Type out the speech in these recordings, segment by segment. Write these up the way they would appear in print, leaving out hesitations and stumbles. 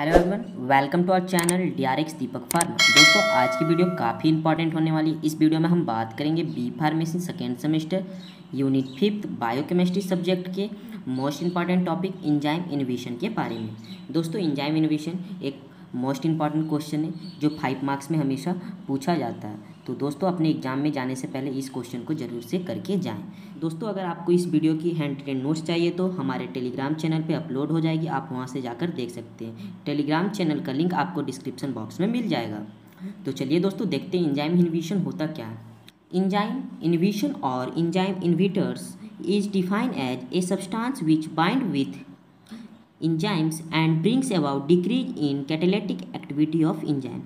Hello everyone, welcome to our channel DRX Deepak pharma. दोस्तों, आज की वीडियो काफ़ी इंपॉर्टेंट होने वाली है। इस वीडियो में हम बात करेंगे B pharmacy second semester unit 5 biochemistry subject के most important topic enzyme inhibition के बारे में। दोस्तों, एंजाइम इनहिबिशन एक मोस्ट इंपॉर्टेंट क्वेश्चन है जो 5 मार्क्स में हमेशा पूछा जाता है। तो दोस्तों, अपने एग्जाम में जाने से पहले इस क्वेश्चन को जरूर से करके जाएं। दोस्तों, अगर आपको इस वीडियो की हैंड रिटन नोट्स चाहिए तो हमारे टेलीग्राम चैनल पे अपलोड हो जाएगी, आप वहां से जाकर देख सकते हैं। टेलीग्राम चैनल का लिंक आपको डिस्क्रिप्शन बॉक्स में मिल जाएगा। तो चलिए दोस्तों, देखते हैं एंजाइम इनहिबिशन होता क्या है। एंजाइम इनहिबिशन और enzyme inhibitors is defined as a substance which bind with enzymes and brings about decrease in catalytic activity of enzyme।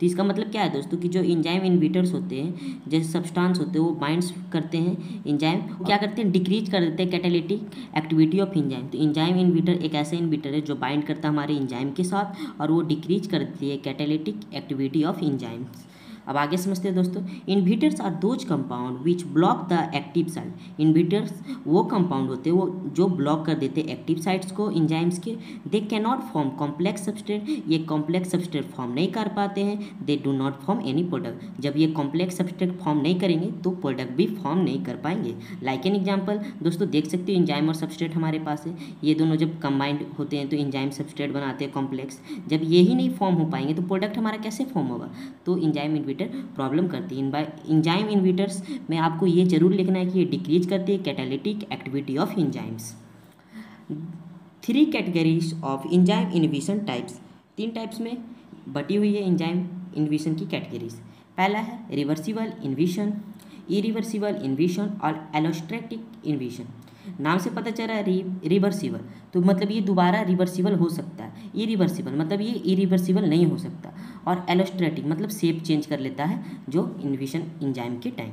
तो इसका मतलब क्या है दोस्तों कि जो एंजाइम इनहिबिटर्स होते हैं, जैसे सब्सटेंस होते हैं, वो बाइंड्स करते हैं एंजाइम, क्या करते हैं, डिक्रीज कर देते हैं कैटालिटिक एक्टिविटी ऑफ एंजाइम। तो एंजाइम इनहिबिटर एक ऐसा इनहिबिटर है जो बाइंड करता है हमारे एंजाइम के साथ और वो डिक्रीज कर देती है कैटालिटिक एक्टिविटी ऑफ एंजाइम्स। अब आगे समझते हैं दोस्तों, inhibitors are those compound which block the active site. Inhibitors वो कंपाउंड होते हैं वो जो ब्लॉक कर देते हैं एक्टिव साइट्स को एंजाइम्स के। They can not form complex substrate, ये कॉम्प्लेक्स सबस्ट्रेट फॉर्म नहीं कर पाते हैं। They do not form any product, जब ये कॉम्प्लेक्स सबस्ट्रेट फॉर्म नहीं करेंगे तो प्रोडक्ट भी फॉर्म नहीं कर पाएंगे। लाइक एन एग्जाम्पल दोस्तों, देख सकते हो एंजाइम और सबस्ट्रेट हमारे पास है, ये दोनों जब कंबाइंड होते हैं तो एंजाइम सबस्ट्रेट बनाते हैं कॉम्प्लेक्स। जब ये ही नहीं फॉर्म हो पाएंगे तो प्रोडक्ट हमारा कैसे फॉर्म होगा। तो एंजाइम प्रॉब्लम करती है। एंजाइम इनहिबिटर्स में आपको ये जरूर लिखना है कि ये डिक्रीज करती है catalytic activity of enzymes. 3 categories of enzyme inhibition types, 3 types में बटी हुई है एंजाइम इनहिबिशन की कैटेगरीज। पहला है रिवर्सिबल इनहिबिशन, इरिवर्सिबल इनहिबिशन और एलोस्ट्रेटिक इनहिबिशन। नाम से पता चल रहा है रिवर्सिबल, तो मतलब ये दोबारा रिवर्सिबल हो सकता है। इरिवर्सिबल मतलब ये इरिवर्सिबल नहीं हो सकता। और एलोस्ट्रेटिक मतलब शेप चेंज कर लेता है जो इनहिबिशन एंजाइम के टाइम।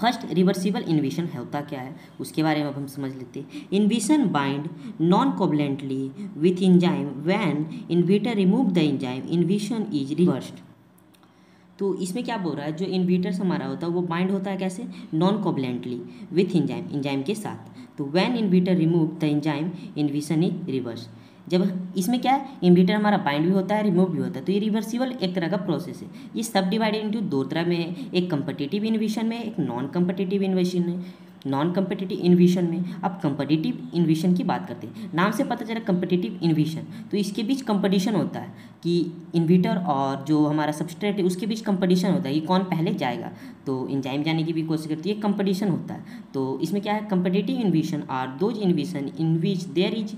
फर्स्ट रिवर्सिबल इनहिबिशन होता क्या है उसके बारे में अब हम समझ लेते हैं। Inhibition bind noncovalently with enzyme when inhibitor remove the enzyme inhibition is reversed. तो इसमें क्या बोल रहा है, जो इनहिबिटर्स हमारा होता है वो बाइंड होता है कैसे, नॉन-कोवैलेंटली विथ एंजाइम, एंजाइम के साथ। तो when inhibitor remove the enzyme inhibition is reversed. जब इसमें क्या है, इनहिबिटर हमारा बाइंड भी होता है, रिमूव भी होता है। तो ये रिवर्सिबल एक तरह का प्रोसेस है। ये सब डिवाइडेड इंटू 2 तरह में है, एक कम्पिटिटिव इनहिबिशन में, एक नॉन कम्पिटिटिव इनहिबिशन है। नॉन कम्पिटिटिव इनहिबिशन में अब कम्पिटिटिव इनहिबिशन की बात करते हैं। नाम से पता चला कम्पिटिटिव इनहिबिशन, तो इसके बीच कंपटीशन होता है कि इनहिबिटर और जो हमारा सबस्ट्रेट है उसके बीच कंपटीशन होता है कि कौन पहले जाएगा। तो एंजाइम जाने की भी कोशिश करती है, कंपटीशन होता है। तो इसमें क्या है, competitive inhibition are those inhibition in which there is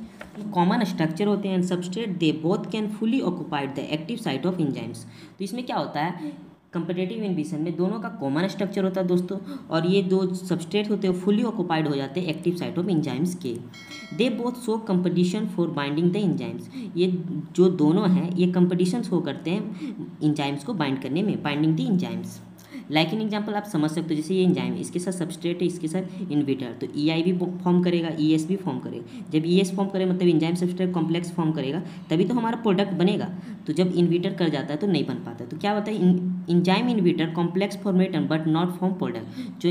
common structure होते हैं and substrate they both can fully occupied the active site of enzymes. तो इसमें क्या होता है, कम्पिटिटिव इनहिबिशन में दोनों का कॉमन स्ट्रक्चर होता है दोस्तों, और ये दो सबस्ट्रेट होते हैं फुली ऑक्यूपाइड हो जाते हैं एक्टिव साइट ऑफ एंजाइम्स के। They both show competition for binding the enzymes, ये जो दोनों हैं ये कंपटीशन शो करते हैं एंजाइम्स को बाइंड करने में, binding the enzymes. Like in example आप समझ सकते हो, जैसे ये एंजाइम, इसके साथ सबस्ट्रेट है, इसके साथ इनहिबिटर, तो EI भी फॉर्म करेगा, ES भी फॉर्म करेगा। जब ES फॉर्म करे मतलब एंजाइम सबस्ट्रेट कॉम्प्लेक्स फॉर्म करेगा तभी तो हमारा प्रोडक्ट बनेगा। तो जब इनहिबिटर कर जाता है तो नहीं बन पाता। तो क्या होता है, enzyme inhibitor complex formation but not form product.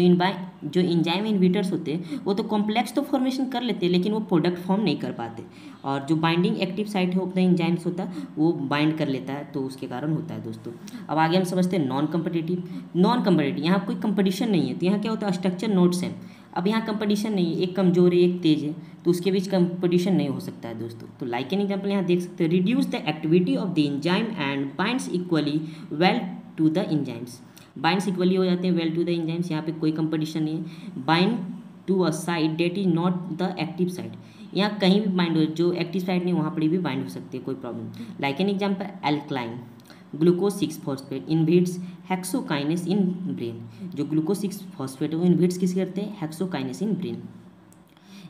जो एंजाइम इनहिबिटर्स होते हैं वो तो कॉम्प्लेक्स तो फॉर्मेशन कर लेते हैं लेकिन वो प्रोडक्ट फॉर्म नहीं कर पाते, और जो बाइंडिंग एक्टिव साइट होता है एंजाइम्स होता है वो बाइंड कर लेता है, तो उसके कारण होता है दोस्तों। अब आगे हम समझते हैं नॉन कम्पिटिटिव। नॉन कम्पिटिटिव, यहाँ कोई कंपटीशन नहीं है, तो यहाँ क्या होता है, स्ट्रक्चर नॉट सेम। अब यहाँ कंपटीशन नहीं है, एक कमजोर है एक तेज है, तो उसके बीच कंपटीशन नहीं हो सकता है दोस्तों। तो लाइक एन एग्जाम्पल यहाँ देख सकते हो, reduce the activity of the enzyme and binds equally well to the enzymes. Binds equally हो जाते हैं वेल टू द एंजाइम्स, यहाँ पे कोई कंपटीशन नहीं है। Bind to a site that is not the active site, यहाँ कहीं भी बाइंड हो, जो एक्टिव साइट नहीं वहाँ पर भी बाइंड हो सकते हैं, कोई problem. Like an example alkaline glucose six phosphate inhibits hexokinase in brain. जो ग्लूकोज 6-फॉस्फेट है वो इनहिबिट्स किस करते हैं, हेक्सोकाइनेस इन ब्रेन।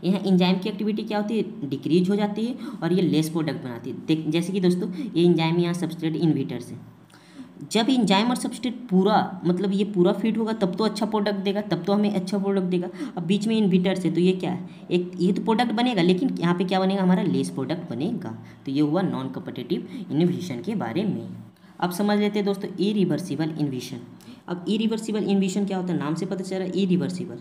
यहाँ एंजाइम की एक्टिविटी क्या होती है, डिक्रीज हो जाती है और ये लेस प्रोडक्ट बनाती है। जैसे कि दोस्तों ये एंजाइम, यहाँ सबस्ट्रेट इनहिबिटर्स है। जब एंजाइम और सबस्ट्रेट पूरा मतलब ये पूरा फिट होगा तब तो अच्छा प्रोडक्ट देगा, तब तो हमें अच्छा प्रोडक्ट देगा। अब बीच में इनहिबिटर से तो ये क्या है, एक ये तो प्रोडक्ट बनेगा लेकिन यहाँ पे क्या बनेगा, हमारा लेस प्रोडक्ट बनेगा। तो ये हुआ नॉन कम्पिटिटिव इनहिबिशन के बारे में। अब समझ लेते हैं दोस्तों इरिवर्सिबल इनहिबिशन। अब इरिवर्सिबल इनहिबिशन क्या होता है, नाम से पता चल रहा है इरिवर्सिबल,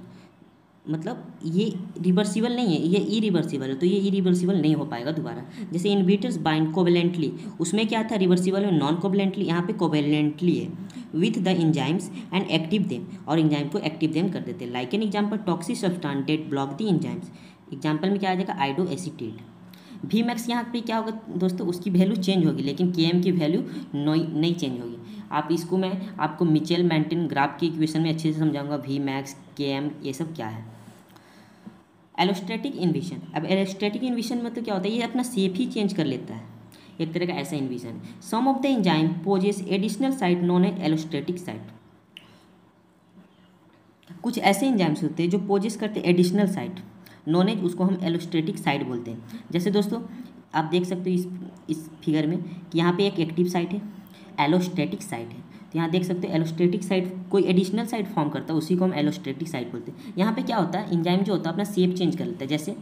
मतलब ये रिवर्सिबल नहीं है, ये इरिवर्सिबल है, तो ये इरिवर्सिबल नहीं हो पाएगा दोबारा। जैसे इनहिबिटर्स बाइंड कोवेलेंटली, उसमें क्या था रिवर्सिबल में नॉन कोवेलेंटली, यहाँ पे कोवेलेंटली है with the enzymes and active them, और एंजाइम को एक्टिव देम कर देते हैं। Like an example toxic substance that block the enzymes, example में क्या आ जाएगा आयोडोएसीटेट। Vmax यहाँ पे क्या होगा दोस्तों, उसकी वैल्यू चेंज होगी लेकिन Km की वैल्यू नहीं चेंज होगी। आप इसको मैं आपको मिचेल-मेंटेन ग्राफ की इक्वेशन में अच्छे से समझाऊंगा Vmax Km ये सब क्या है। एलोस्टेटिक इनहिबिशन, अब एलोस्टेटिक इनहिबिशन में तो क्या होता है ये अपना सेप ही चेंज कर लेता है, एक तरह का ऐसा inhibition. Some of the enzyme poses additional site non allosteric site, कुछ ऐसे एंजाइम्स होते हैं जो पोजेस करते हैं एडिशनल साइट नॉन एज, उसको हम एलोस्टेटिक साइट बोलते हैं। जैसे दोस्तों आप देख सकते हो इस फिगर में कि यहाँ पे एक एक्टिव साइट है, एलोस्टेटिक साइट है, तो यहाँ देख सकते हो एलोस्टेटिक साइट कोई एडिशनल साइट फॉर्म करता है, उसी को हम एलोस्टेटिक साइट बोलते हैं। यहाँ पे क्या होता है एंजाइम जो होता है अपना शेप चेंज कर लेता है, जैसे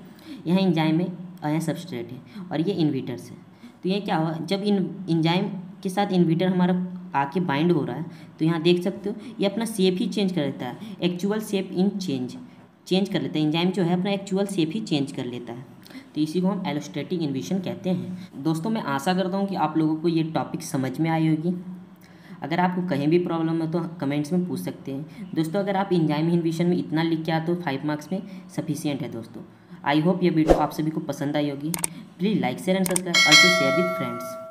यहाँ एंजाइम है और यहाँ सबस्ट्रेट है और ये इनहिबिटर्स है। तो ये क्या हुआ जब इन एंजाइम के साथ इनहिबिटर हमारा आके बाइंड हो रहा है तो यहाँ देख सकते हो ये अपना शेप ही चेंज कर लेता है, एक्चुअल शेप इन चेंज कर लेता है, एंजाइम जो है अपना एक्चुअल शेप ही चेंज कर लेता है। तो इसी को हम एलोस्टेटिक इनहिबिशन कहते हैं। दोस्तों मैं आशा करता हूँ कि आप लोगों को ये टॉपिक समझ में आई होगी। अगर आपको कहीं भी प्रॉब्लम है तो कमेंट्स में पूछ सकते हैं। दोस्तों अगर आप एंजाइम इनहिबिशन में इतना लिख के आते हो 5 मार्क्स में सफिशियंट है। दोस्तों आई होप ये वीडियो आप सभी को पसंद आई होगी। Please like share and subscribe, also share with friends.